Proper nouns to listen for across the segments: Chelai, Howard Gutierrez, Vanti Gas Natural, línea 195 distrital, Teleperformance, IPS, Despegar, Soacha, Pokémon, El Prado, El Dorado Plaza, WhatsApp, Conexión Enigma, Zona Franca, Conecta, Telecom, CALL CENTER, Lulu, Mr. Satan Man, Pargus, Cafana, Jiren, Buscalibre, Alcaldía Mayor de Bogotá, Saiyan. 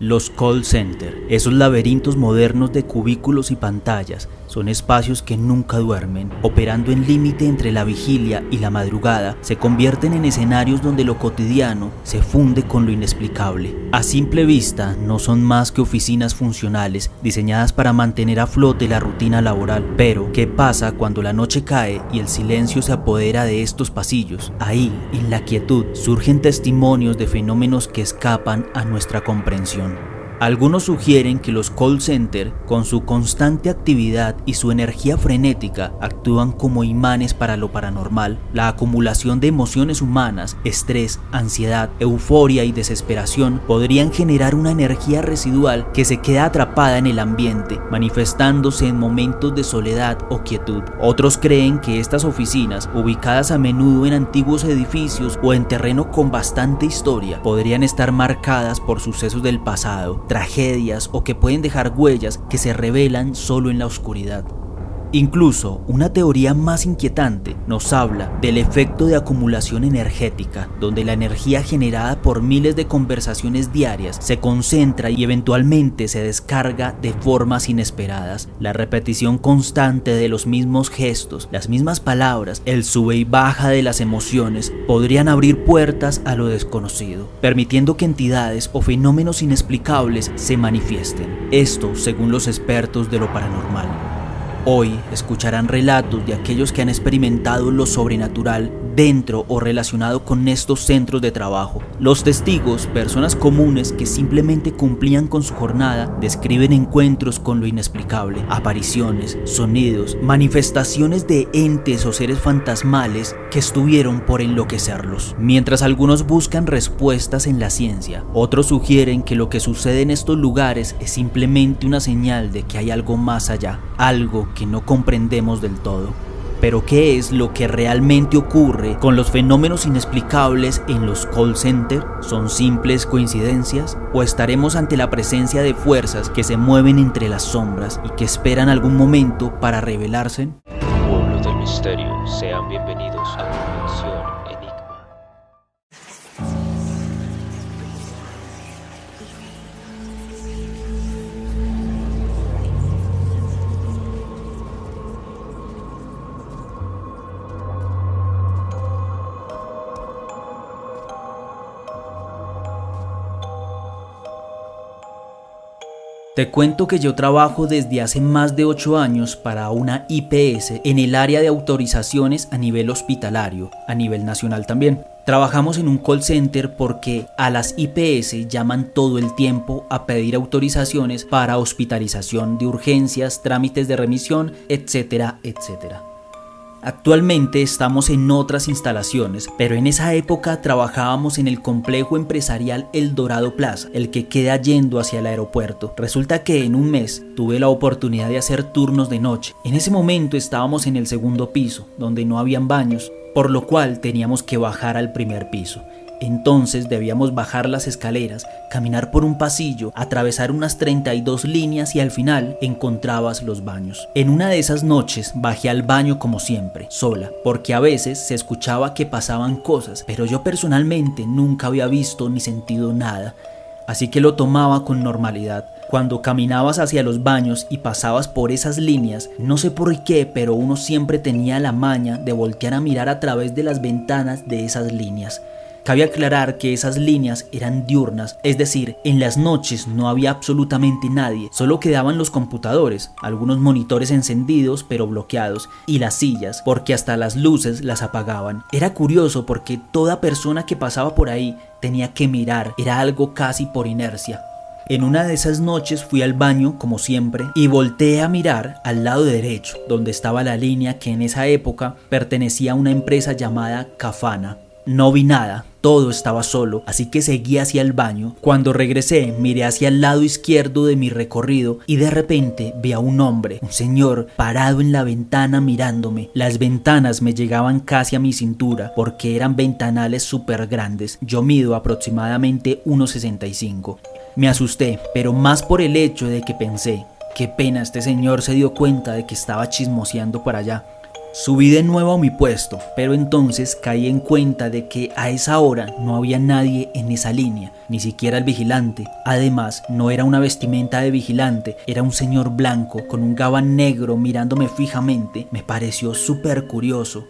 Los call centers, esos laberintos modernos de cubículos y pantallas, son espacios que nunca duermen, operando en límite entre la vigilia y la madrugada, se convierten en escenarios donde lo cotidiano se funde con lo inexplicable. A simple vista, no son más que oficinas funcionales diseñadas para mantener a flote la rutina laboral. Pero, ¿qué pasa cuando la noche cae y el silencio se apodera de estos pasillos? Ahí, en la quietud, surgen testimonios de fenómenos que escapan a nuestra comprensión. Algunos sugieren que los call centers, con su constante actividad y su energía frenética, actúan como imanes para lo paranormal. La acumulación de emociones humanas, estrés, ansiedad, euforia y desesperación podrían generar una energía residual que se queda atrapada en el ambiente, manifestándose en momentos de soledad o quietud. Otros creen que estas oficinas, ubicadas a menudo en antiguos edificios o en terreno con bastante historia, podrían estar marcadas por sucesos del pasado, tragedias o que pueden dejar huellas que se revelan solo en la oscuridad. Incluso una teoría más inquietante nos habla del efecto de acumulación energética, donde la energía generada por miles de conversaciones diarias se concentra y eventualmente se descarga de formas inesperadas. La repetición constante de los mismos gestos, las mismas palabras, el sube y baja de las emociones podrían abrir puertas a lo desconocido, permitiendo que entidades o fenómenos inexplicables se manifiesten. Esto según los expertos de lo paranormal. Hoy escucharán relatos de aquellos que han experimentado lo sobrenatural dentro o relacionado con estos centros de trabajo. Los testigos, personas comunes que simplemente cumplían con su jornada, describen encuentros con lo inexplicable, apariciones, sonidos, manifestaciones de entes o seres fantasmales que estuvieron por enloquecerlos. Mientras algunos buscan respuestas en la ciencia, otros sugieren que lo que sucede en estos lugares es simplemente una señal de que hay algo más allá, algo que no comprendemos del todo. Pero ¿qué es lo que realmente ocurre con los fenómenos inexplicables en los call centers? ¿Son simples coincidencias? ¿O estaremos ante la presencia de fuerzas que se mueven entre las sombras y que esperan algún momento para revelarse? Pueblos del misterio, sean bienvenidos a Conexión Enigma. Te cuento que yo trabajo desde hace más de 8 años para una IPS en el área de autorizaciones a nivel hospitalario, a nivel nacional también. Trabajamos en un call center porque a las IPS llaman todo el tiempo a pedir autorizaciones para hospitalización de urgencias, trámites de remisión, etcétera, etcétera. Actualmente estamos en otras instalaciones, pero en esa época trabajábamos en el complejo empresarial El Dorado Plaza, el que queda yendo hacia el aeropuerto. Resulta que en un mes tuve la oportunidad de hacer turnos de noche. En ese momento estábamos en el segundo piso, donde no habían baños, por lo cual teníamos que bajar al primer piso. Entonces debíamos bajar las escaleras, caminar por un pasillo, atravesar unas 32 líneas y al final encontrabas los baños. En una de esas noches bajé al baño como siempre, sola, porque a veces se escuchaba que pasaban cosas, pero yo personalmente nunca había visto ni sentido nada, así que lo tomaba con normalidad. Cuando caminabas hacia los baños y pasabas por esas líneas, no sé por qué, pero uno siempre tenía la maña de voltear a mirar a través de las ventanas de esas líneas. Cabe aclarar que esas líneas eran diurnas, es decir, en las noches no había absolutamente nadie, solo quedaban los computadores, algunos monitores encendidos pero bloqueados, y las sillas, porque hasta las luces las apagaban. Era curioso porque toda persona que pasaba por ahí tenía que mirar, era algo casi por inercia. En una de esas noches fui al baño, como siempre, y volteé a mirar al lado derecho, donde estaba la línea que en esa época pertenecía a una empresa llamada Cafana. No vi nada, todo estaba solo, así que seguí hacia el baño. Cuando regresé, miré hacia el lado izquierdo de mi recorrido y de repente vi a un hombre, un señor, parado en la ventana mirándome. Las ventanas me llegaban casi a mi cintura porque eran ventanales súper grandes. Yo mido aproximadamente 1,65. Me asusté, pero más por el hecho de que pensé, qué pena, este señor se dio cuenta de que estaba chismoseando para allá. Subí de nuevo a mi puesto, pero entonces caí en cuenta de que a esa hora no había nadie en esa línea, ni siquiera el vigilante. Además, no era una vestimenta de vigilante, era un señor blanco con un gabán negro mirándome fijamente. Me pareció súper curioso.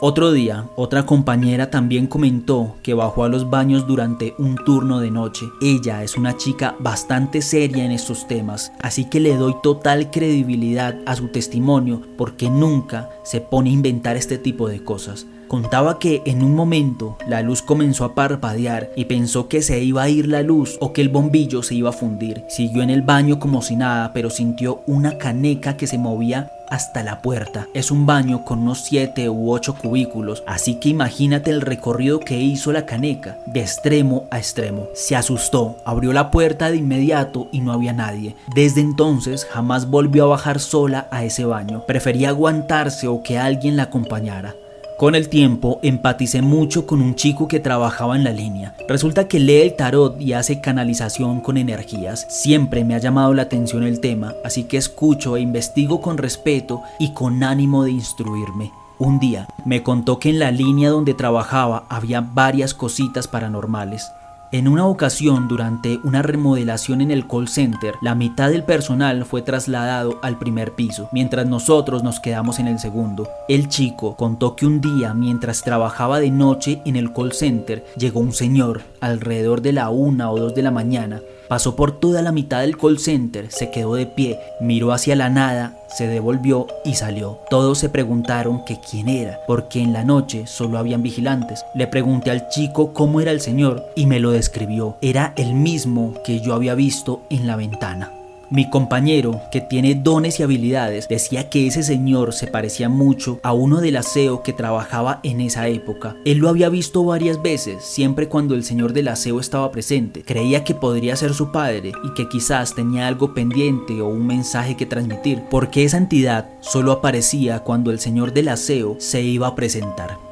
Otro día, otra compañera también comentó que bajó a los baños durante un turno de noche. Ella es una chica bastante seria en estos temas, así que le doy total credibilidad a su testimonio porque nunca se pone a inventar este tipo de cosas. Contaba que en un momento la luz comenzó a parpadear y pensó que se iba a ir la luz o que el bombillo se iba a fundir. Siguió en el baño como si nada, pero sintió una caneca que se movía hasta la puerta. Es un baño con unos 7 u 8 cubículos, así que imagínate el recorrido que hizo la caneca, de extremo a extremo. Se asustó, abrió la puerta de inmediato y no había nadie. Desde entonces jamás volvió a bajar sola a ese baño, prefería aguantarse o que alguien la acompañara. Con el tiempo empaticé mucho con un chico que trabajaba en la línea. Resulta que lee el tarot y hace canalización con energías. Siempre me ha llamado la atención el tema, así que escucho e investigo con respeto y con ánimo de instruirme. Un día me contó que en la línea donde trabajaba había varias cositas paranormales. En una ocasión, durante una remodelación en el call center, la mitad del personal fue trasladado al primer piso, mientras nosotros nos quedamos en el segundo. El chico contó que un día, mientras trabajaba de noche en el call center, llegó un señor alrededor de la 1 o 2 de la mañana. Pasó por toda la mitad del call center, se quedó de pie, miró hacia la nada, se devolvió y salió. Todos se preguntaron que quién era, porque en la noche solo habían vigilantes. Le pregunté al chico cómo era el señor y me lo describió. Era el mismo que yo había visto en la ventana. Mi compañero, que tiene dones y habilidades, decía que ese señor se parecía mucho a uno del aseo que trabajaba en esa época. Él lo había visto varias veces, siempre cuando el señor del aseo estaba presente. Creía que podría ser su padre y que quizás tenía algo pendiente o un mensaje que transmitir, porque esa entidad solo aparecía cuando el señor del aseo se iba a presentar.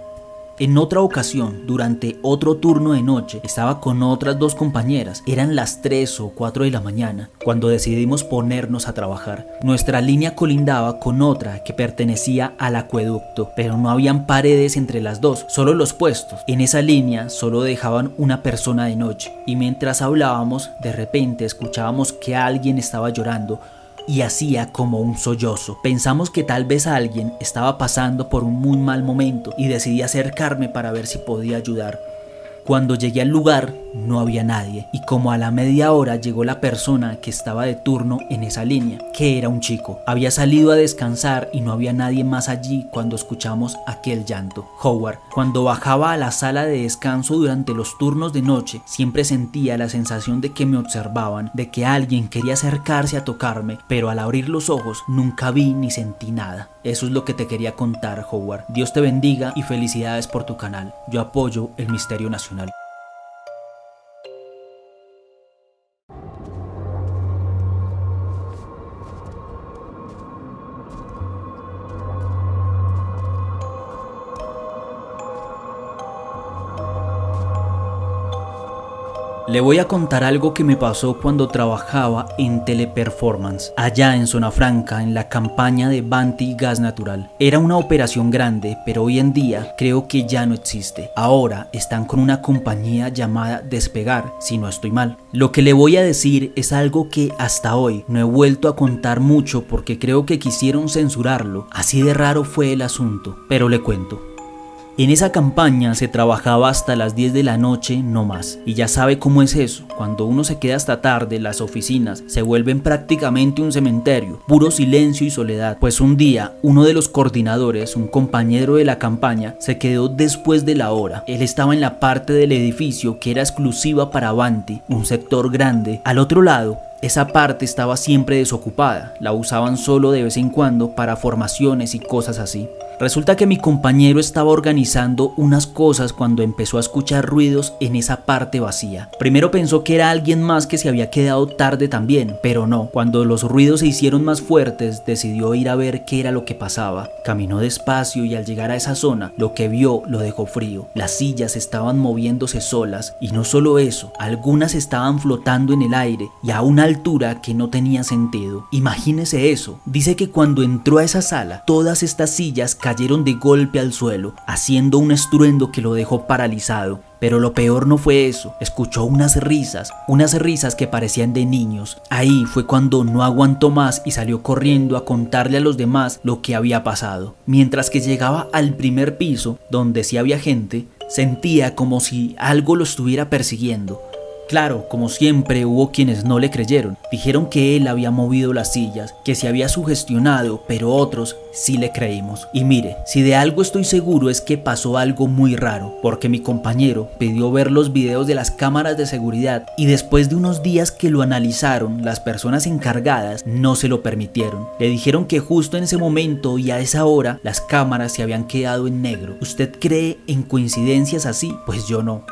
En otra ocasión, durante otro turno de noche, estaba con otras dos compañeras. Eran las 3 o 4 de la mañana, cuando decidimos ponernos a trabajar. Nuestra línea colindaba con otra que pertenecía al acueducto, pero no habían paredes entre las dos, solo los puestos. En esa línea solo dejaban una persona de noche, y mientras hablábamos, de repente escuchábamos que alguien estaba llorando y hacía como un sollozo. Pensamos que tal vez alguien estaba pasando por un muy mal momento y decidí acercarme para ver si podía ayudar. Cuando llegué al lugar no había nadie y como a la media hora llegó la persona que estaba de turno en esa línea, que era un chico. Había salido a descansar y no había nadie más allí cuando escuchamos aquel llanto. Howard, cuando bajaba a la sala de descanso durante los turnos de noche, siempre sentía la sensación de que me observaban, de que alguien quería acercarse a tocarme, pero al abrir los ojos nunca vi ni sentí nada. Eso es lo que te quería contar, Howard. Dios te bendiga y felicidades por tu canal. Yo apoyo el Misterio Nacional. Le voy a contar algo que me pasó cuando trabajaba en Teleperformance, allá en Zona Franca, en la campaña de Vanti Gas Natural. Era una operación grande, pero hoy en día creo que ya no existe. Ahora están con una compañía llamada Despegar, si no estoy mal. Lo que le voy a decir es algo que hasta hoy no he vuelto a contar mucho porque creo que quisieron censurarlo. Así de raro fue el asunto, pero le cuento. En esa campaña se trabajaba hasta las 10 de la noche, no más. Y ya sabe cómo es eso, cuando uno se queda hasta tarde, las oficinas se vuelven prácticamente un cementerio, puro silencio y soledad. Pues un día, uno de los coordinadores, un compañero de la campaña, se quedó después de la hora. Él estaba en la parte del edificio que era exclusiva para Vanti, un sector grande. Al otro lado, esa parte estaba siempre desocupada, la usaban solo de vez en cuando para formaciones y cosas así. Resulta que mi compañero estaba organizando unas cosas cuando empezó a escuchar ruidos en esa parte vacía. Primero pensó que era alguien más que se había quedado tarde también, pero no. Cuando los ruidos se hicieron más fuertes, decidió ir a ver qué era lo que pasaba. Caminó despacio y al llegar a esa zona, lo que vio lo dejó frío. Las sillas estaban moviéndose solas y no solo eso, algunas estaban flotando en el aire y a una altura que no tenía sentido. Imagínese eso. Dice que cuando entró a esa sala, todas estas sillas cayeron cayeron de golpe al suelo, haciendo un estruendo que lo dejó paralizado. Pero lo peor no fue eso, escuchó unas risas que parecían de niños. Ahí fue cuando no aguantó más y salió corriendo a contarle a los demás lo que había pasado. Mientras que llegaba al primer piso, donde sí había gente, sentía como si algo lo estuviera persiguiendo. Claro, como siempre hubo quienes no le creyeron, dijeron que él había movido las sillas, que se había sugestionado, pero otros sí le creímos. Y mire, si de algo estoy seguro es que pasó algo muy raro, porque mi compañero pidió ver los videos de las cámaras de seguridad y después de unos días que lo analizaron, las personas encargadas no se lo permitieron. Le dijeron que justo en ese momento y a esa hora las cámaras se habían quedado en negro. ¿Usted cree en coincidencias así? Pues yo no.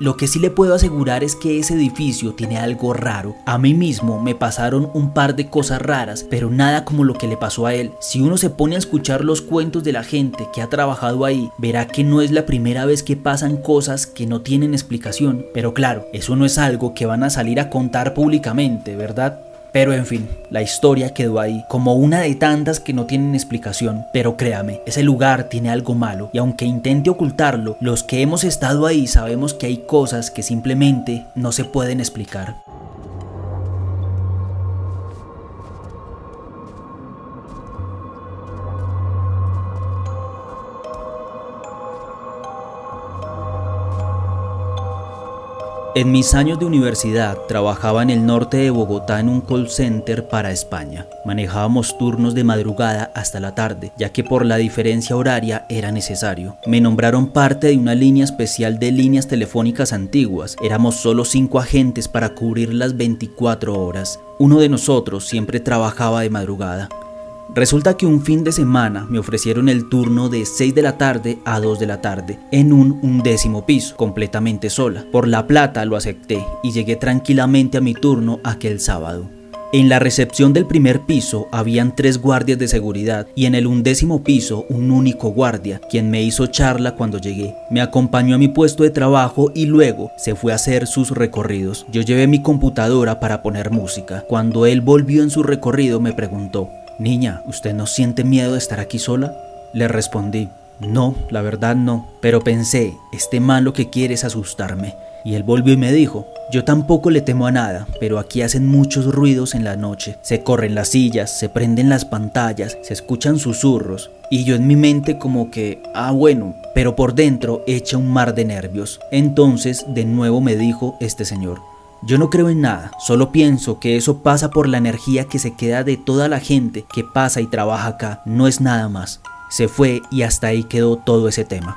Lo que sí le puedo asegurar es que ese edificio tiene algo raro. A mí mismo me pasaron un par de cosas raras, pero nada como lo que le pasó a él. Si uno se pone a escuchar los cuentos de la gente que ha trabajado ahí, verá que no es la primera vez que pasan cosas que no tienen explicación. Pero claro, eso no es algo que van a salir a contar públicamente, ¿verdad? Pero en fin, la historia quedó ahí, como una de tantas que no tienen explicación. Pero créame, ese lugar tiene algo malo, y aunque intente ocultarlo, los que hemos estado ahí sabemos que hay cosas que simplemente no se pueden explicar. En mis años de universidad trabajaba en el norte de Bogotá en un call center para España. Manejábamos turnos de madrugada hasta la tarde, ya que por la diferencia horaria era necesario. Me nombraron parte de una línea especial de líneas telefónicas antiguas. Éramos solo 5 agentes para cubrir las 24 horas. Uno de nosotros siempre trabajaba de madrugada. Resulta que un fin de semana me ofrecieron el turno de 6 de la tarde a 2 de la tarde en un 11º piso, completamente sola. Por la plata lo acepté y llegué tranquilamente a mi turno aquel sábado. En la recepción del primer piso habían 3 guardias de seguridad y en el 11º piso un único guardia, quien me hizo charla cuando llegué. Me acompañó a mi puesto de trabajo y luego se fue a hacer sus recorridos. Yo llevé mi computadora para poner música. Cuando él volvió en su recorrido me preguntó: «Niña, ¿usted no siente miedo de estar aquí sola?». Le respondí: «No, la verdad no, pero pensé, este man lo que quiere es asustarme». Y él volvió y me dijo: «Yo tampoco le temo a nada, pero aquí hacen muchos ruidos en la noche. Se corren las sillas, se prenden las pantallas, se escuchan susurros». Y yo en mi mente como que, ah bueno, pero por dentro echa un mar de nervios. Entonces de nuevo me dijo este señor: «Yo no creo en nada, solo pienso que eso pasa por la energía que se queda de toda la gente que pasa y trabaja acá, no es nada más». Se fue y hasta ahí quedó todo ese tema.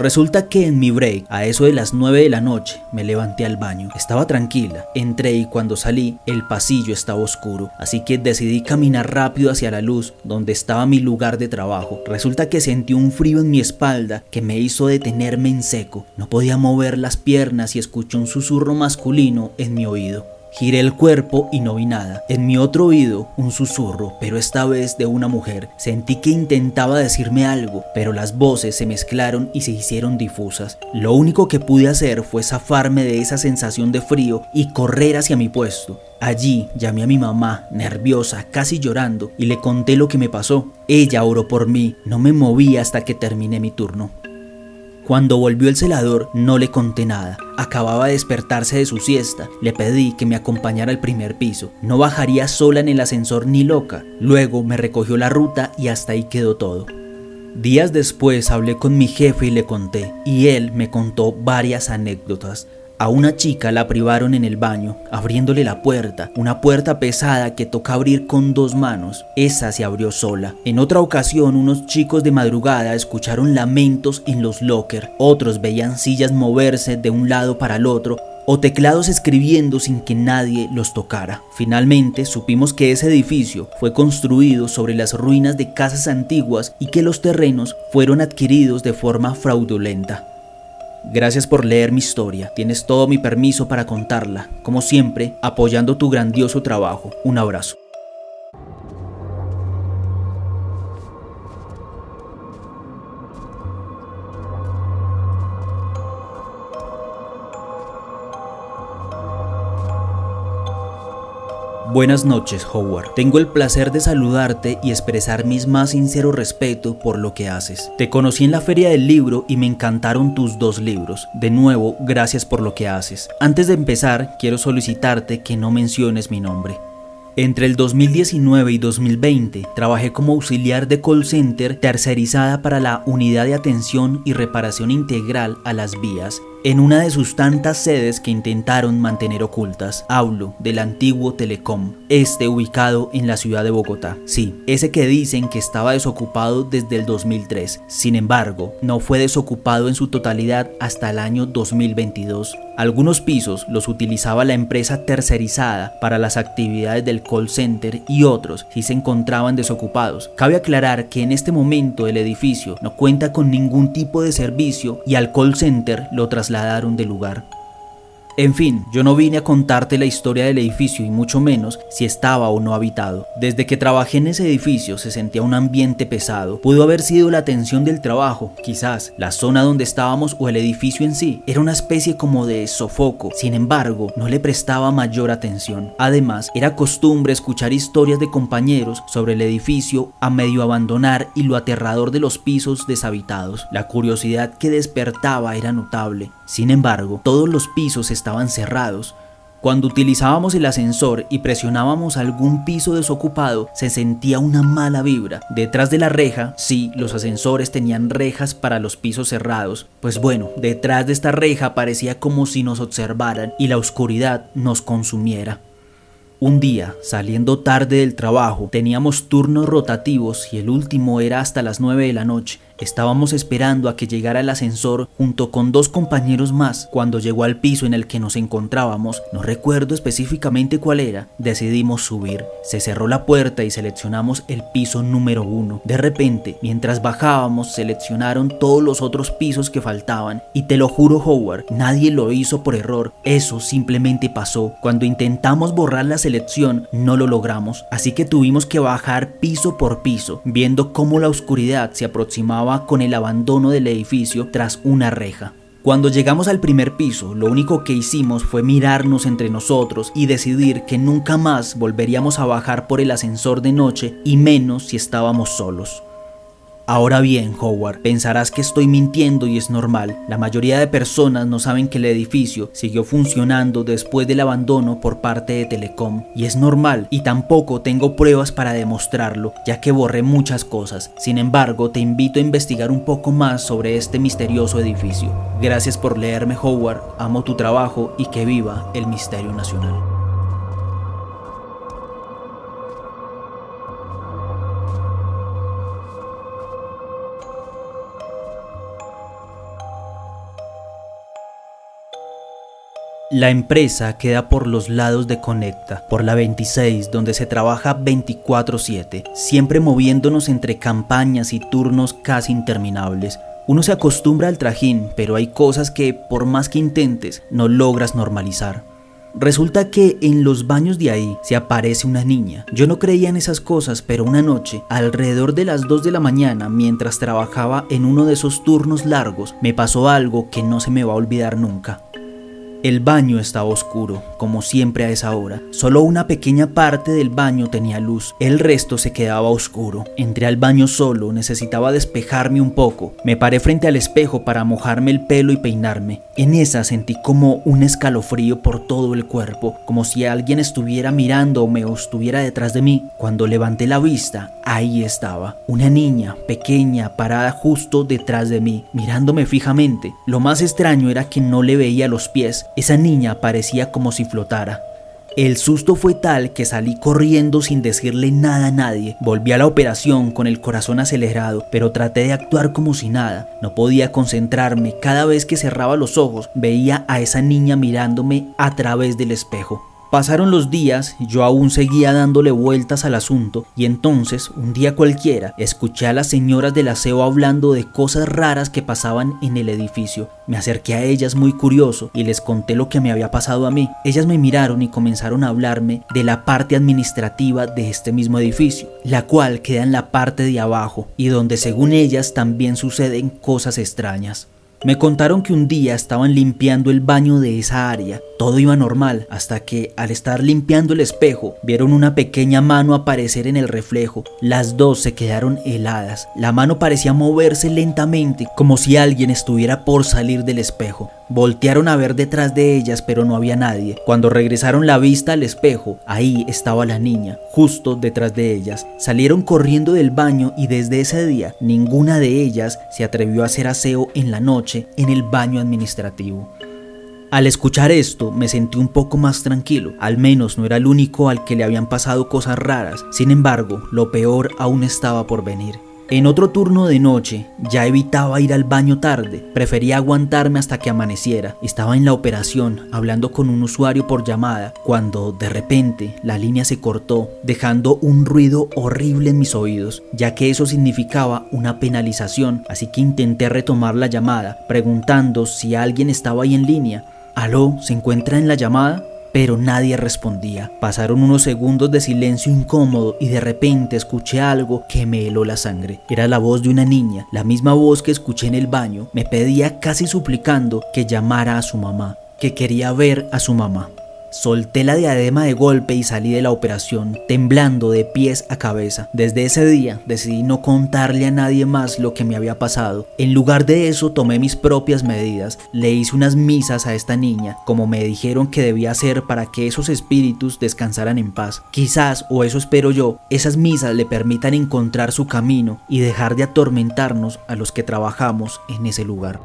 Resulta que en mi break, a eso de las 9 de la noche, me levanté al baño. Estaba tranquila, entré y cuando salí, el pasillo estaba oscuro, así que decidí caminar rápido hacia la luz, donde estaba mi lugar de trabajo. Resulta que sentí un frío en mi espalda que me hizo detenerme en seco. No podía mover las piernas y escuché un susurro masculino en mi oído. Giré el cuerpo y no vi nada. En mi otro oído, un susurro, pero esta vez de una mujer. Sentí que intentaba decirme algo, pero las voces se mezclaron y se hicieron difusas. Lo único que pude hacer fue zafarme de esa sensación de frío y correr hacia mi puesto. Allí llamé a mi mamá, nerviosa, casi llorando, y le conté lo que me pasó. Ella oró por mí, no me moví hasta que terminé mi turno. Cuando volvió el celador, no le conté nada. Acababa de despertarse de su siesta. Le pedí que me acompañara al primer piso. No bajaría sola en el ascensor ni loca. Luego me recogió la ruta y hasta ahí quedó todo. Días después hablé con mi jefe y le conté, y él me contó varias anécdotas. A una chica la privaron en el baño, abriéndole la puerta, una puerta pesada que toca abrir con 2 manos. Esa se abrió sola. En otra ocasión, unos chicos de madrugada escucharon lamentos en los lockers. Otros veían sillas moverse de un lado para el otro o teclados escribiendo sin que nadie los tocara. Finalmente, supimos que ese edificio fue construido sobre las ruinas de casas antiguas y que los terrenos fueron adquiridos de forma fraudulenta. Gracias por leer mi historia, tienes todo mi permiso para contarla, como siempre, apoyando tu grandioso trabajo. Un abrazo. Buenas noches, Howard. Tengo el placer de saludarte y expresar mi más sincero respeto por lo que haces. Te conocí en la Feria del Libro y me encantaron tus dos libros. De nuevo, gracias por lo que haces. Antes de empezar, quiero solicitarte que no menciones mi nombre. Entre el 2019 y 2020 trabajé como auxiliar de call center tercerizada para la Unidad de Atención y Reparación Integral a las Vías, en una de sus tantas sedes que intentaron mantener ocultas. Hablo del antiguo Telecom, este ubicado en la ciudad de Bogotá. Sí, ese que dicen que estaba desocupado desde el 2003. Sin embargo, no fue desocupado en su totalidad hasta el año 2022. Algunos pisos los utilizaba la empresa tercerizada para las actividades del call center y otros sí se encontraban desocupados. Cabe aclarar que en este momento el edificio no cuenta con ningún tipo de servicio y al call center lo trasladaron del lugar. En fin, yo no vine a contarte la historia del edificio y mucho menos si estaba o no habitado. Desde que trabajé en ese edificio se sentía un ambiente pesado. Pudo haber sido la tensión del trabajo, quizás, la zona donde estábamos o el edificio en sí. Era una especie como de sofoco, sin embargo, no le prestaba mayor atención. Además, era costumbre escuchar historias de compañeros sobre el edificio a medio abandonar y lo aterrador de los pisos deshabitados. La curiosidad que despertaba era notable. Sin embargo, todos los pisos estaban cerrados. Cuando utilizábamos el ascensor y presionábamos algún piso desocupado, se sentía una mala vibra. Detrás de la reja, sí, los ascensores tenían rejas para los pisos cerrados. Pues bueno, detrás de esta reja parecía como si nos observaran y la oscuridad nos consumiera. Un día, saliendo tarde del trabajo, teníamos turnos rotativos y el último era hasta las 9 de la noche. Estábamos esperando a que llegara el ascensor junto con dos compañeros más. Cuando llegó al piso en el que nos encontrábamos, no recuerdo específicamente cuál era, decidimos subir. Se cerró la puerta y seleccionamos el piso número 1. De repente, mientras bajábamos, seleccionaron todos los otros pisos que faltaban. Y te lo juro, Howard, nadie lo hizo por error. Eso simplemente pasó. Cuando intentamos borrar la selección, no lo logramos. Así que tuvimos que bajar piso por piso, viendo cómo la oscuridad se aproximaba con el abandono del edificio tras una reja. Cuando llegamos al primer piso, lo único que hicimos fue mirarnos entre nosotros y decidir que nunca más volveríamos a bajar por el ascensor de noche y menos si estábamos solos. Ahora bien, Howard, pensarás que estoy mintiendo y es normal. La mayoría de personas no saben que el edificio siguió funcionando después del abandono por parte de Telecom. Y es normal, y tampoco tengo pruebas para demostrarlo, ya que borré muchas cosas. Sin embargo, te invito a investigar un poco más sobre este misterioso edificio. Gracias por leerme, Howard. Amo tu trabajo y que viva el misterio nacional. La empresa queda por los lados de Conecta, por la 26, donde se trabaja 24/7, siempre moviéndonos entre campañas y turnos casi interminables. Uno se acostumbra al trajín, pero hay cosas que, por más que intentes, no logras normalizar. Resulta que en los baños de ahí se aparece una niña. Yo no creía en esas cosas, pero una noche, alrededor de las 2 de la mañana, mientras trabajaba en uno de esos turnos largos, me pasó algo que no se me va a olvidar nunca. El baño estaba oscuro, como siempre a esa hora. Solo una pequeña parte del baño tenía luz, el resto se quedaba oscuro. Entré al baño solo, necesitaba despejarme un poco. Me paré frente al espejo para mojarme el pelo y peinarme. En esa sentí como un escalofrío por todo el cuerpo, como si alguien estuviera mirándome o estuviera detrás de mí. Cuando levanté la vista, ahí estaba, una niña pequeña parada justo detrás de mí, mirándome fijamente. Lo más extraño era que no le veía los pies. Esa niña parecía como si flotara. El susto fue tal que salí corriendo sin decirle nada a nadie. Volví a la operación con el corazón acelerado, pero traté de actuar como si nada. No podía concentrarme. Cada vez que cerraba los ojos, veía a esa niña mirándome a través del espejo. Pasaron los días, yo aún seguía dándole vueltas al asunto y entonces, un día cualquiera, escuché a las señoras del aseo hablando de cosas raras que pasaban en el edificio. Me acerqué a ellas muy curioso y les conté lo que me había pasado a mí. Ellas me miraron y comenzaron a hablarme de la parte administrativa de este mismo edificio, la cual queda en la parte de abajo y donde según ellas también suceden cosas extrañas. Me contaron que un día estaban limpiando el baño de esa área, todo iba normal, hasta que al estar limpiando el espejo, vieron una pequeña mano aparecer en el reflejo. Las dos se quedaron heladas, la mano parecía moverse lentamente, como si alguien estuviera por salir del espejo. Voltearon a ver detrás de ellas, pero no había nadie. Cuando regresaron la vista al espejo, ahí estaba la niña, justo detrás de ellas. Salieron corriendo del baño y desde ese día, ninguna de ellas se atrevió a hacer aseo en la noche en el baño administrativo. Al escuchar esto, me sentí un poco más tranquilo, al menos no era el único al que le habían pasado cosas raras. Sin embargo, lo peor aún estaba por venir. En otro turno de noche, ya evitaba ir al baño tarde, prefería aguantarme hasta que amaneciera. Estaba en la operación, hablando con un usuario por llamada, cuando de repente la línea se cortó, dejando un ruido horrible en mis oídos, ya que eso significaba una penalización, así que intenté retomar la llamada, preguntando si alguien estaba ahí en línea. ¿Aló? ¿Se encuentra en la llamada? Pero nadie respondía. Pasaron unos segundos de silencio incómodo y de repente escuché algo que me heló la sangre. Era la voz de una niña, la misma voz que escuché en el baño. Me pedía casi suplicando que llamara a su mamá, que quería ver a su mamá. Solté la diadema de golpe y salí de la operación, temblando de pies a cabeza. Desde ese día decidí no contarle a nadie más lo que me había pasado. En lugar de eso tomé mis propias medidas, le hice unas misas a esta niña, como me dijeron que debía hacer para que esos espíritus descansaran en paz. Quizás, o eso espero yo, esas misas le permitan encontrar su camino y dejar de atormentarnos a los que trabajamos en ese lugar.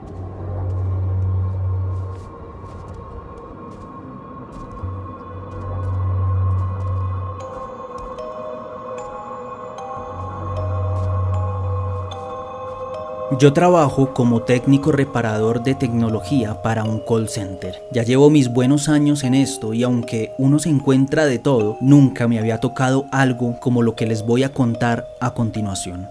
Yo trabajo como técnico reparador de tecnología para un call center. Ya llevo mis buenos años en esto y aunque uno se encuentra de todo, nunca me había tocado algo como lo que les voy a contar a continuación.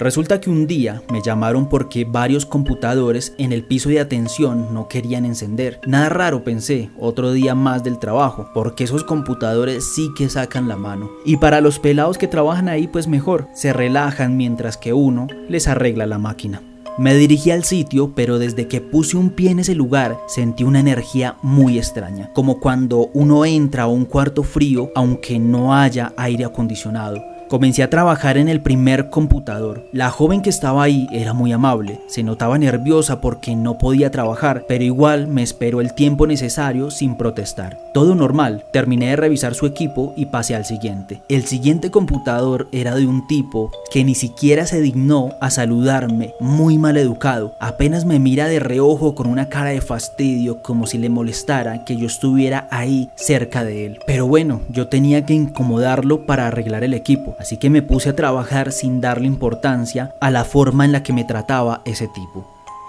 Resulta que un día me llamaron porque varios computadores en el piso de atención no querían encender. Nada raro, pensé, otro día más del trabajo, porque esos computadores sí que sacan la mano. Y para los pelados que trabajan ahí, pues mejor, se relajan mientras que uno les arregla la máquina. Me dirigí al sitio, pero desde que puse un pie en ese lugar sentí una energía muy extraña, como cuando uno entra a un cuarto frío aunque no haya aire acondicionado. Comencé a trabajar en el primer computador. La joven que estaba ahí era muy amable, se notaba nerviosa porque no podía trabajar, pero igual me esperó el tiempo necesario sin protestar. Todo normal, terminé de revisar su equipo y pasé al siguiente. El siguiente computador era de un tipo que ni siquiera se dignó a saludarme, muy mal educado. Apenas me mira de reojo con una cara de fastidio, como si le molestara que yo estuviera ahí cerca de él. Pero bueno, yo tenía que incomodarlo para arreglar el equipo. Así que me puse a trabajar sin darle importancia a la forma en la que me trataba ese tipo.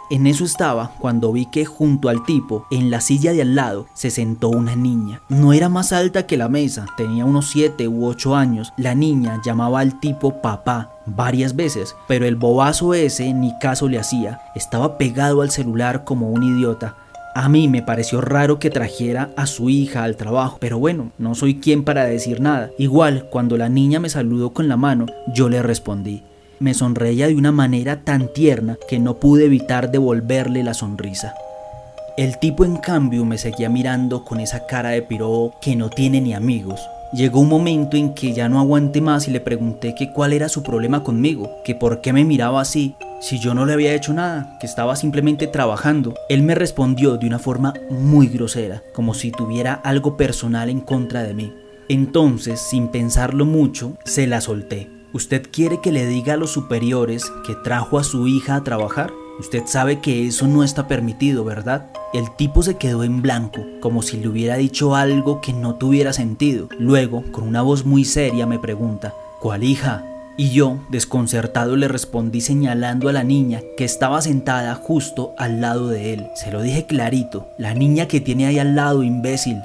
En eso estaba cuando vi que junto al tipo, en la silla de al lado, se sentó una niña. No era más alta que la mesa, tenía unos 7 u 8 años. La niña llamaba al tipo papá varias veces, pero el bobazo ese ni caso le hacía. Estaba pegado al celular como un idiota. A mí me pareció raro que trajera a su hija al trabajo, pero bueno, no soy quien para decir nada. Igual, cuando la niña me saludó con la mano, yo le respondí. Me sonreía de una manera tan tierna que no pude evitar devolverle la sonrisa. El tipo, en cambio, me seguía mirando con esa cara de pirobo que no tiene ni amigos. Llegó un momento en que ya no aguanté más y le pregunté que cuál era su problema conmigo, que por qué me miraba así, si yo no le había hecho nada, que estaba simplemente trabajando. Él me respondió de una forma muy grosera, como si tuviera algo personal en contra de mí. Entonces, sin pensarlo mucho, se la solté. ¿Usted quiere que le diga a los superiores que trajo a su hija a trabajar? Usted sabe que eso no está permitido, ¿verdad? El tipo se quedó en blanco, como si le hubiera dicho algo que no tuviera sentido. Luego, con una voz muy seria, me pregunta, ¿cuál hija? Y yo, desconcertado, le respondí señalando a la niña que estaba sentada justo al lado de él. Se lo dije clarito, la niña que tiene ahí al lado, imbécil.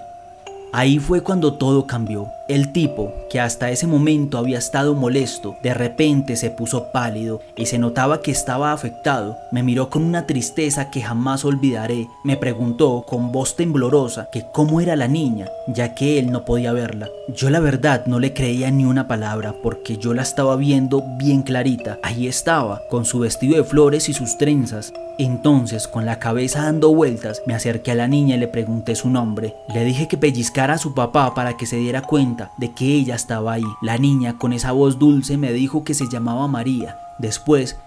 Ahí fue cuando todo cambió. El tipo, que hasta ese momento había estado molesto, de repente se puso pálido y se notaba que estaba afectado. Me miró con una tristeza que jamás olvidaré. Me preguntó con voz temblorosa que cómo era la niña, ya que él no podía verla. Yo la verdad no le creía ni una palabra porque yo la estaba viendo bien clarita. Ahí estaba, con su vestido de flores y sus trenzas. Entonces, con la cabeza dando vueltas, me acerqué a la niña y le pregunté su nombre. Le dije que pellizcara a su papá para que se diera cuenta de que ella estaba ahí. La niña, con esa voz dulce, me dijo que se llamaba María. Después,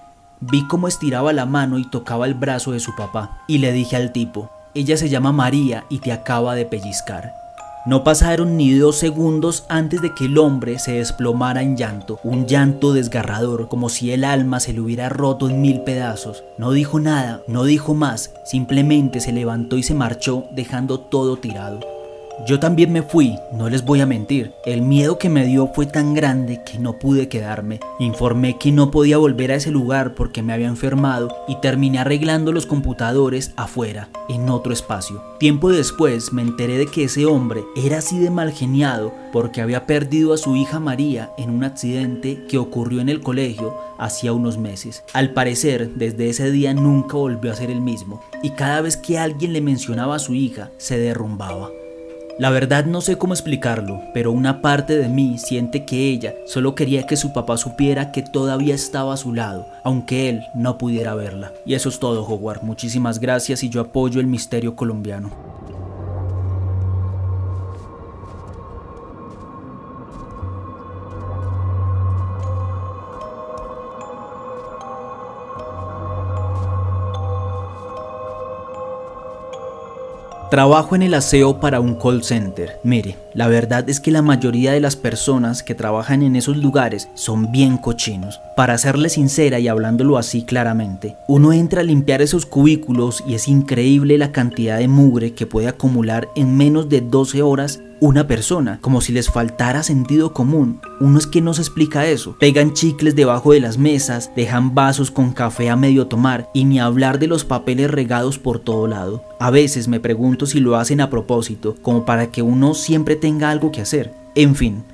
vi cómo estiraba la mano y tocaba el brazo de su papá. Y le dije al tipo: ella se llama María y te acaba de pellizcar. No pasaron ni 2 segundos antes de que el hombre se desplomara en llanto, un llanto desgarrador, como si el alma se le hubiera roto en 1000 pedazos. No dijo nada, no dijo más, simplemente se levantó y se marchó, dejando todo tirado. Yo también me fui, no les voy a mentir, el miedo que me dio fue tan grande que no pude quedarme. Informé que no podía volver a ese lugar porque me había enfermado y terminé arreglando los computadores afuera, en otro espacio. Tiempo después me enteré de que ese hombre era así de mal geniado porque había perdido a su hija María en un accidente que ocurrió en el colegio hacía unos meses. Al parecer, desde ese día nunca volvió a ser el mismo y cada vez que alguien le mencionaba a su hija, se derrumbaba. La verdad no sé cómo explicarlo, pero una parte de mí siente que ella solo quería que su papá supiera que todavía estaba a su lado, aunque él no pudiera verla. Y eso es todo, Howard. Muchísimas gracias y yo apoyo el misterio colombiano. Trabajo en el aseo para un call center. Mire, la verdad es que la mayoría de las personas que trabajan en esos lugares son bien cochinos. Para serle sincera y hablándolo así claramente, uno entra a limpiar esos cubículos y es increíble la cantidad de mugre que puede acumular en menos de 12 horas una persona, como si les faltara sentido común. Uno es que no se explica eso. Pegan chicles debajo de las mesas, dejan vasos con café a medio tomar y ni hablar de los papeles regados por todo lado. A veces me pregunto si lo hacen a propósito, como para que uno siempre tenga algo que hacer. En fin,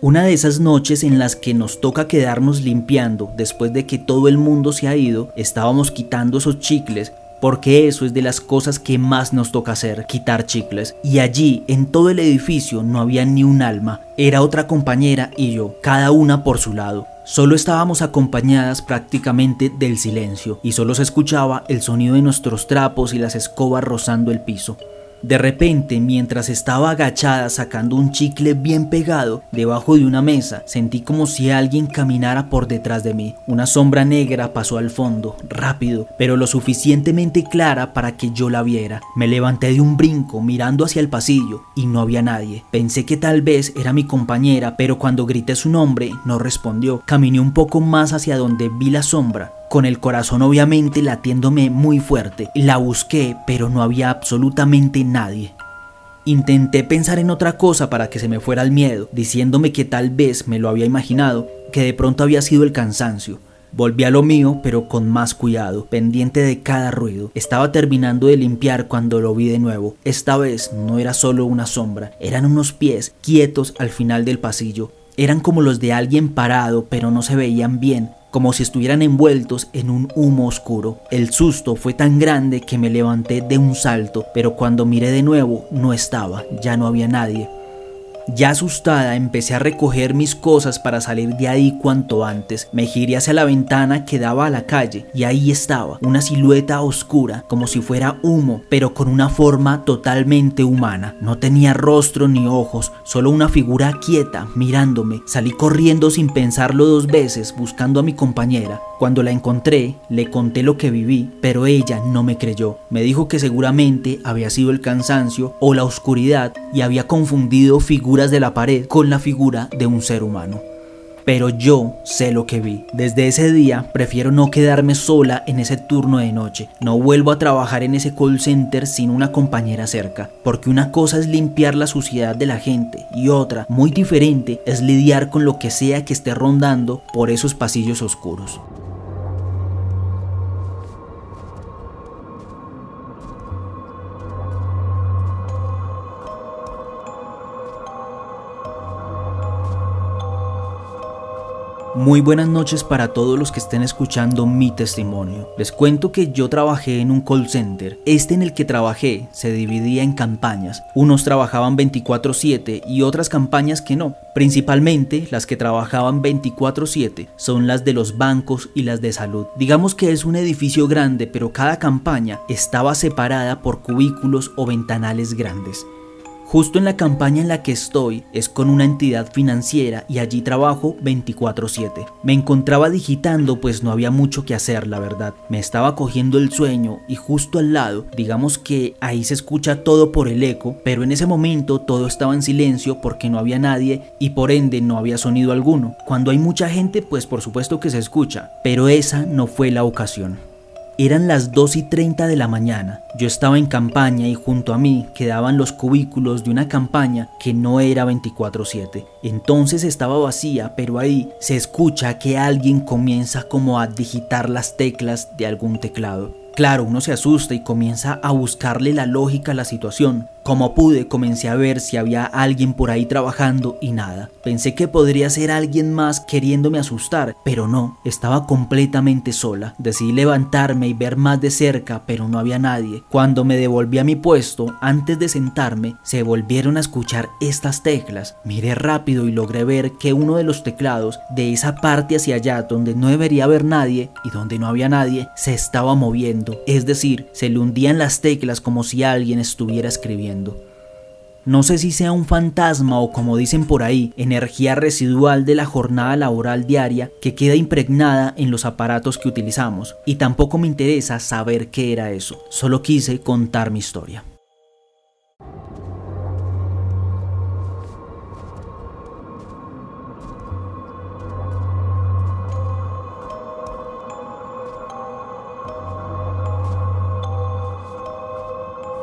una de esas noches en las que nos toca quedarnos limpiando después de que todo el mundo se ha ido, estábamos quitando esos chicles, porque eso es de las cosas que más nos toca hacer, quitar chicles. Y allí, en todo el edificio, no había ni un alma. Era otra compañera y yo, cada una por su lado. Solo estábamos acompañadas prácticamente del silencio, y solo se escuchaba el sonido de nuestros trapos y las escobas rozando el piso. De repente, mientras estaba agachada sacando un chicle bien pegado debajo de una mesa, sentí como si alguien caminara por detrás de mí. Una sombra negra pasó al fondo, rápido, pero lo suficientemente clara para que yo la viera. Me levanté de un brinco mirando hacia el pasillo y no había nadie. Pensé que tal vez era mi compañera, pero cuando grité su nombre no respondió. Caminé un poco más hacia donde vi la sombra, con el corazón obviamente latiéndome muy fuerte. La busqué, pero no había absolutamente nadie. Intenté pensar en otra cosa para que se me fuera el miedo, diciéndome que tal vez me lo había imaginado, que de pronto había sido el cansancio. Volví a lo mío, pero con más cuidado, pendiente de cada ruido. Estaba terminando de limpiar cuando lo vi de nuevo. Esta vez no era solo una sombra, eran unos pies quietos al final del pasillo. Eran como los de alguien parado, pero no se veían bien, como si estuvieran envueltos en un humo oscuro. El susto fue tan grande que me levanté de un salto, pero cuando miré de nuevo no estaba, ya no había nadie. Ya asustada empecé a recoger mis cosas para salir de ahí cuanto antes. Me giré hacia la ventana que daba a la calle y ahí estaba, una silueta oscura, como si fuera humo, pero con una forma totalmente humana. No tenía rostro ni ojos, solo una figura quieta mirándome. Salí corriendo sin pensarlo 2 veces buscando a mi compañera. Cuando la encontré, le conté lo que viví, pero ella no me creyó. Me dijo que seguramente había sido el cansancio o la oscuridad y había confundido figuras de la pared con la figura de un ser humano. Pero yo sé lo que vi. Desde ese día prefiero no quedarme sola en ese turno de noche. No vuelvo a trabajar en ese call center sin una compañera cerca, porque una cosa es limpiar la suciedad de la gente y otra, muy diferente, es lidiar con lo que sea que esté rondando por esos pasillos oscuros. Muy buenas noches para todos los que estén escuchando mi testimonio. Les cuento que yo trabajé en un call center. Este en el que trabajé se dividía en campañas. Unos trabajaban 24/7 y otras campañas que no. Principalmente las que trabajaban 24/7 son las de los bancos y las de salud. Digamos que es un edificio grande, pero cada campaña estaba separada por cubículos o ventanales grandes. Justo en la campaña en la que estoy es con una entidad financiera y allí trabajo 24/7. Me encontraba digitando, pues no había mucho que hacer, la verdad. Me estaba cogiendo el sueño y justo al lado, digamos que ahí se escucha todo por el eco, pero en ese momento todo estaba en silencio porque no había nadie y por ende no había sonido alguno. Cuando hay mucha gente, pues por supuesto que se escucha, pero esa no fue la ocasión. Eran las 2:30 de la mañana, yo estaba en campaña y junto a mí quedaban los cubículos de una campaña que no era 24/7, entonces estaba vacía, pero ahí se escucha que alguien comienza como a digitar las teclas de algún teclado. Claro, uno se asusta y comienza a buscarle la lógica a la situación. Como pude, comencé a ver si había alguien por ahí trabajando y nada. Pensé que podría ser alguien más queriéndome asustar, pero no, estaba completamente sola. Decidí levantarme y ver más de cerca, pero no había nadie. Cuando me devolví a mi puesto, antes de sentarme, se volvieron a escuchar estas teclas. Miré rápido y logré ver que uno de los teclados de esa parte hacia allá donde no debería haber nadie y donde no había nadie, se estaba moviendo. Es decir, se le hundían las teclas como si alguien estuviera escribiendo. No sé si sea un fantasma o, como dicen por ahí, energía residual de la jornada laboral diaria que queda impregnada en los aparatos que utilizamos, y tampoco me interesa saber qué era eso, solo quise contar mi historia.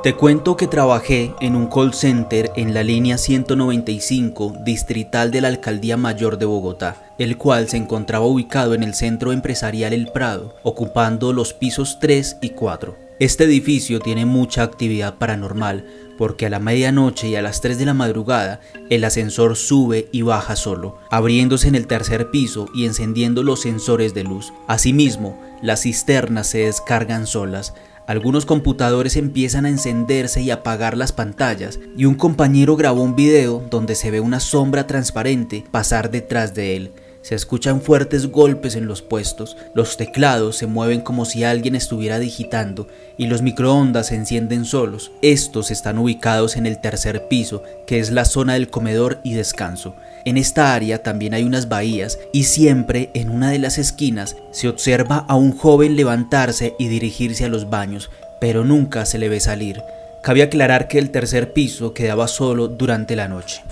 Te cuento que trabajé en un call center en la línea 195 distrital de la Alcaldía Mayor de Bogotá, el cual se encontraba ubicado en el centro empresarial El Prado, ocupando los pisos 3 y 4. Este edificio tiene mucha actividad paranormal, porque a la medianoche y a las 3 de la madrugada el ascensor sube y baja solo, abriéndose en el tercer piso y encendiendo los sensores de luz. Asimismo, las cisternas se descargan solas. Algunos computadores empiezan a encenderse y apagar las pantallas, y un compañero grabó un video donde se ve una sombra transparente pasar detrás de él. Se escuchan fuertes golpes en los puestos, los teclados se mueven como si alguien estuviera digitando y los microondas se encienden solos. Estos están ubicados en el tercer piso, que es la zona del comedor y descanso. En esta área también hay unas bahías y siempre en una de las esquinas se observa a un joven levantarse y dirigirse a los baños, pero nunca se le ve salir. Cabe aclarar que el tercer piso quedaba solo durante la noche.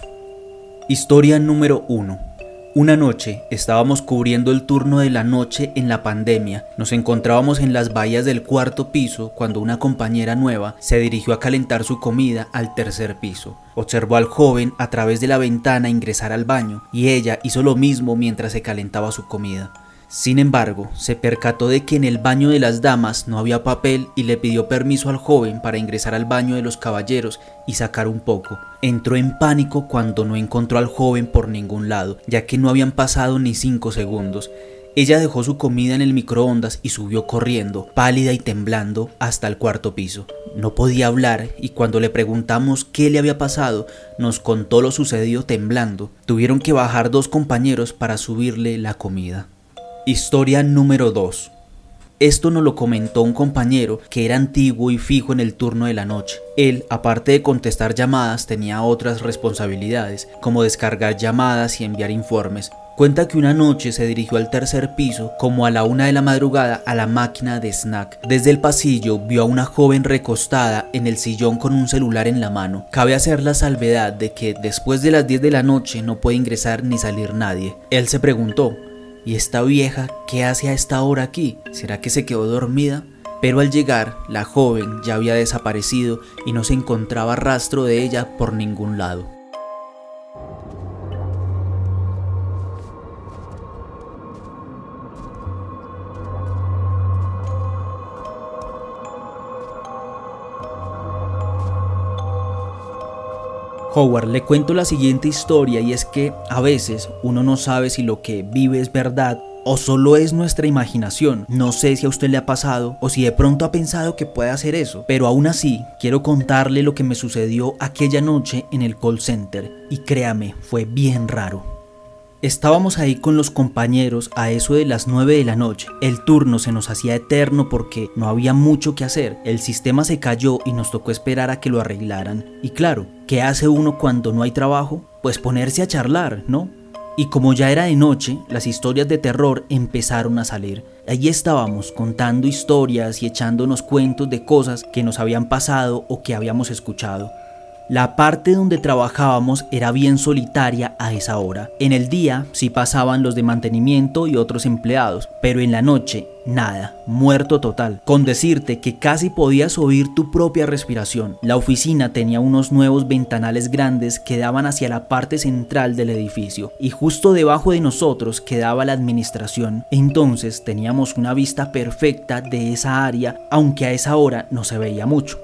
Historia número 1. Una noche estábamos cubriendo el turno de la noche en la pandemia. Nos encontrábamos en las bahías del cuarto piso cuando una compañera nueva se dirigió a calentar su comida al tercer piso. Observó al joven a través de la ventana ingresar al baño y ella hizo lo mismo mientras se calentaba su comida. Sin embargo, se percató de que en el baño de las damas no había papel y le pidió permiso al joven para ingresar al baño de los caballeros y sacar un poco. Entró en pánico cuando no encontró al joven por ningún lado, ya que no habían pasado ni 5 segundos. Ella dejó su comida en el microondas y subió corriendo, pálida y temblando, hasta el cuarto piso. No podía hablar y cuando le preguntamos qué le había pasado, nos contó lo sucedido temblando. Tuvieron que bajar 2 compañeros para subirle la comida. Historia número 2. Esto nos lo comentó un compañero que era antiguo y fijo en el turno de la noche. Él, aparte de contestar llamadas, tenía otras responsabilidades, como descargar llamadas y enviar informes. Cuenta que una noche se dirigió al tercer piso como a la 1 de la madrugada a la máquina de snack. Desde el pasillo vio a una joven recostada en el sillón con un celular en la mano. Cabe hacer la salvedad de que después de las 10 de la noche no puede ingresar ni salir nadie. Él se preguntó: ¿y esta vieja qué hace a esta hora aquí? ¿Será que se quedó dormida? Pero al llegar, la joven ya había desaparecido y no se encontraba rastro de ella por ningún lado. Howard, le cuento la siguiente historia, y es que a veces uno no sabe si lo que vive es verdad o solo es nuestra imaginación. No sé si a usted le ha pasado o si de pronto ha pensado que puede hacer eso, pero aún así quiero contarle lo que me sucedió aquella noche en el call center, y créame, fue bien raro. Estábamos ahí con los compañeros a eso de las 9 de la noche. El turno se nos hacía eterno porque no había mucho que hacer. El sistema se cayó y nos tocó esperar a que lo arreglaran. Y claro, ¿qué hace uno cuando no hay trabajo? Pues ponerse a charlar, ¿no? Y como ya era de noche, las historias de terror empezaron a salir. Allí estábamos contando historias y echándonos cuentos de cosas que nos habían pasado o que habíamos escuchado. La parte donde trabajábamos era bien solitaria a esa hora. En el día sí pasaban los de mantenimiento y otros empleados, pero en la noche nada, muerto total. Con decirte que casi podías oír tu propia respiración. La oficina tenía unos nuevos ventanales grandes que daban hacia la parte central del edificio, y justo debajo de nosotros quedaba la administración. Entonces teníamos una vista perfecta de esa área, aunque a esa hora no se veía mucho.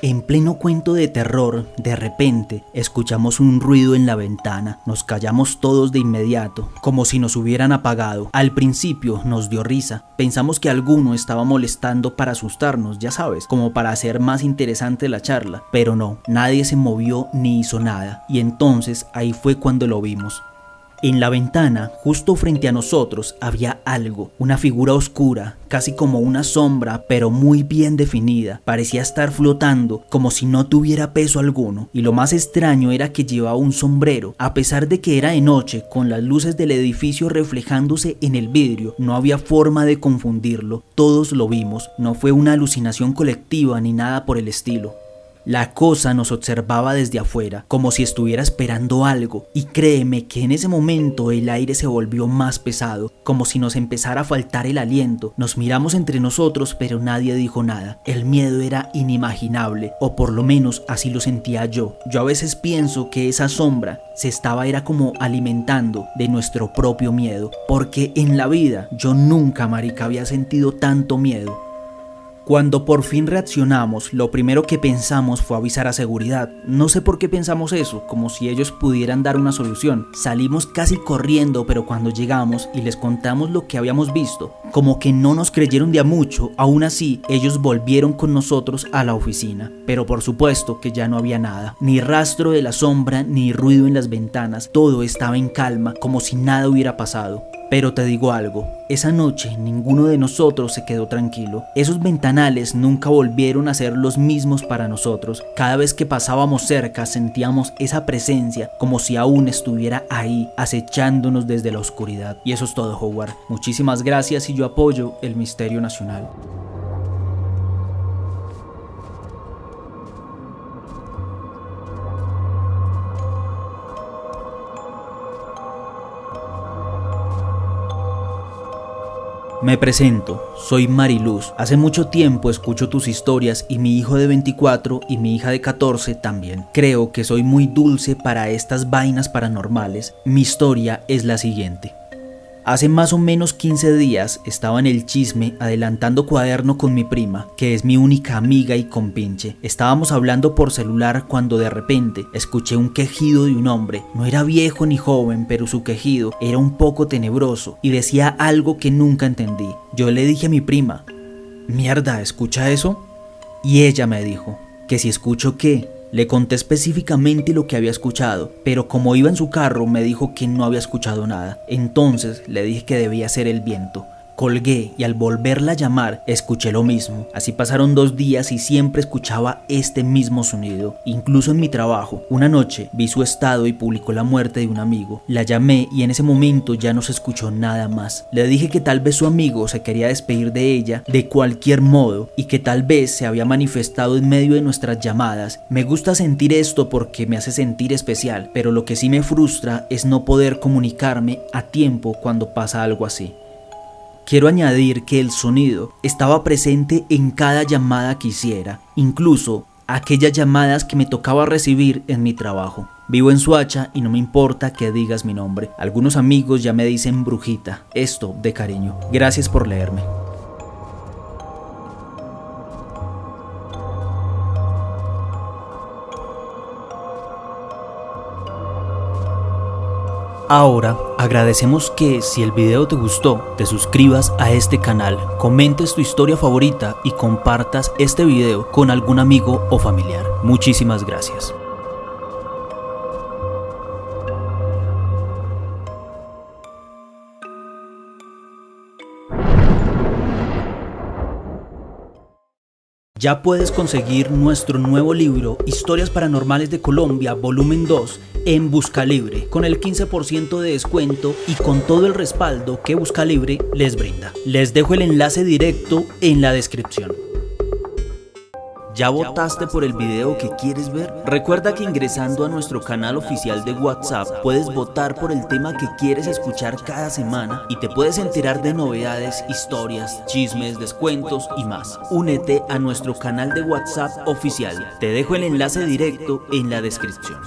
En pleno cuento de terror, de repente, escuchamos un ruido en la ventana. Nos callamos todos de inmediato, como si nos hubieran apagado. Al principio nos dio risa. Pensamos que alguno estaba molestando para asustarnos, ya sabes, como para hacer más interesante la charla. Pero no, nadie se movió ni hizo nada. Y entonces ahí fue cuando lo vimos. En la ventana, justo frente a nosotros, había algo, una figura oscura, casi como una sombra, pero muy bien definida. Parecía estar flotando, como si no tuviera peso alguno, y lo más extraño era que llevaba un sombrero. A pesar de que era de noche, con las luces del edificio reflejándose en el vidrio, no había forma de confundirlo. Todos lo vimos, no fue una alucinación colectiva ni nada por el estilo. La cosa nos observaba desde afuera, como si estuviera esperando algo, y créeme que en ese momento el aire se volvió más pesado, como si nos empezara a faltar el aliento. Nos miramos entre nosotros, pero nadie dijo nada. El miedo era inimaginable, o por lo menos así lo sentía yo. Yo a veces pienso que esa sombra se estaba era como alimentando de nuestro propio miedo, porque en la vida yo nunca, marica, había sentido tanto miedo. Cuando por fin reaccionamos, lo primero que pensamos fue avisar a seguridad. No sé por qué pensamos eso, como si ellos pudieran dar una solución. Salimos casi corriendo, pero cuando llegamos y les contamos lo que habíamos visto, como que no nos creyeron de a mucho. Aún así, ellos volvieron con nosotros a la oficina. Pero por supuesto que ya no había nada, ni rastro de la sombra, ni ruido en las ventanas. Todo estaba en calma, como si nada hubiera pasado. Pero te digo algo, esa noche ninguno de nosotros se quedó tranquilo. Esos ventanales nunca volvieron a ser los mismos para nosotros. Cada vez que pasábamos cerca sentíamos esa presencia, como si aún estuviera ahí, acechándonos desde la oscuridad. Y eso es todo, Howard. Muchísimas gracias, y yo apoyo el Misterio Nacional. Me presento, soy Mariluz. Hace mucho tiempo escucho tus historias, y mi hijo de 24 y mi hija de 14 también. Creo que soy muy dulce para estas vainas paranormales. Mi historia es la siguiente. Hace más o menos 15 días estaba en el chisme adelantando cuaderno con mi prima, que es mi única amiga y compinche. Estábamos hablando por celular cuando de repente escuché un quejido de un hombre. No era viejo ni joven, pero su quejido era un poco tenebroso y decía algo que nunca entendí. Yo le dije a mi prima, mierda, ¿escucha eso? Y ella me dijo, ¿que si escucho qué? Le conté específicamente lo que había escuchado, pero como iba en su carro me dijo que no había escuchado nada. Entonces le dije que debía ser el viento. Colgué, y al volverla a llamar escuché lo mismo. Así pasaron 2 días y siempre escuchaba este mismo sonido, incluso en mi trabajo. Una noche vi su estado y publicó la muerte de un amigo. La llamé y en ese momento ya no se escuchó nada más. Le dije que tal vez su amigo se quería despedir de ella de cualquier modo, y que tal vez se había manifestado en medio de nuestras llamadas. Me gusta sentir esto porque me hace sentir especial, pero lo que sí me frustra es no poder comunicarme a tiempo cuando pasa algo así. Quiero añadir que el sonido estaba presente en cada llamada que hiciera, incluso aquellas llamadas que me tocaba recibir en mi trabajo. Vivo en Soacha y no me importa que digas mi nombre. Algunos amigos ya me dicen brujita, esto de cariño. Gracias por leerme. Ahora agradecemos que si el video te gustó, te suscribas a este canal, comentes tu historia favorita y compartas este video con algún amigo o familiar. Muchísimas gracias. Ya puedes conseguir nuestro nuevo libro Historias Paranormales de Colombia Volumen 2 en Buscalibre con el 15% de descuento y con todo el respaldo que Buscalibre les brinda. Les dejo el enlace directo en la descripción. ¿Ya votaste por el video que quieres ver? Recuerda que ingresando a nuestro canal oficial de WhatsApp puedes votar por el tema que quieres escuchar cada semana y te puedes enterar de novedades, historias, chismes, descuentos y más. Únete a nuestro canal de WhatsApp oficial. Te dejo el enlace directo en la descripción.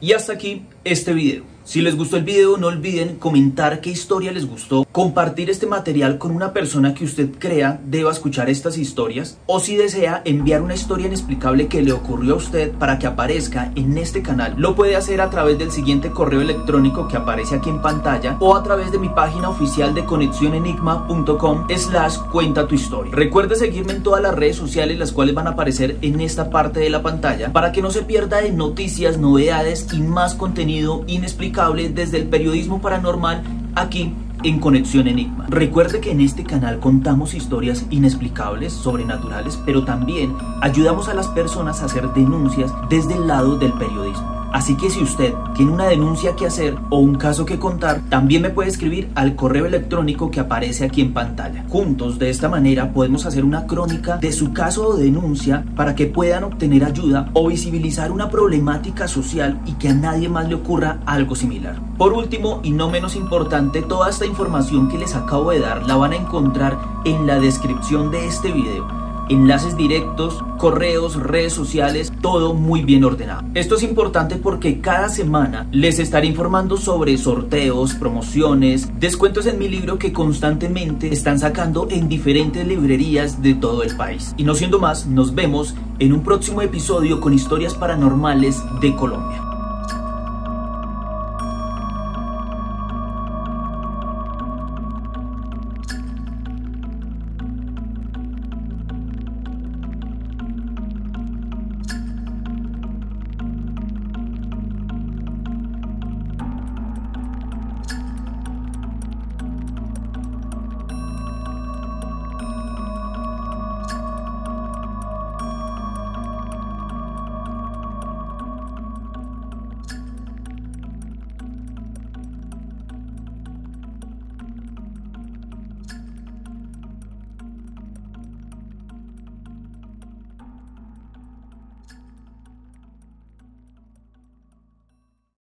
Y hasta aquí este video. Si les gustó el video, no olviden comentar qué historia les gustó, compartir este material con una persona que usted crea deba escuchar estas historias, o si desea enviar una historia inexplicable que le ocurrió a usted para que aparezca en este canal, lo puede hacer a través del siguiente correo electrónico que aparece aquí en pantalla o a través de mi página oficial de conexionenigma.com/cuentatuhistoria. Recuerde seguirme en todas las redes sociales, las cuales van a aparecer en esta parte de la pantalla, para que no se pierda de noticias, novedades y más contenido inexplicable desde el periodismo paranormal aquí en Conexión Enigma. Recuerde que en este canal contamos historias inexplicables, sobrenaturales, pero también ayudamos a las personas a hacer denuncias desde el lado del periodismo. Así que si usted tiene una denuncia que hacer o un caso que contar, también me puede escribir al correo electrónico que aparece aquí en pantalla. Juntos, de esta manera, podemos hacer una crónica de su caso o denuncia para que puedan obtener ayuda o visibilizar una problemática social y que a nadie más le ocurra algo similar. Por último, y no menos importante, toda esta información que les acabo de dar la van a encontrar en la descripción de este video. Enlaces directos, correos, redes sociales, todo muy bien ordenado. Esto es importante porque cada semana les estaré informando sobre sorteos, promociones, descuentos en mi libro que constantemente están sacando en diferentes librerías de todo el país. Y no siendo más, nos vemos en un próximo episodio con Historias Paranormales de Colombia.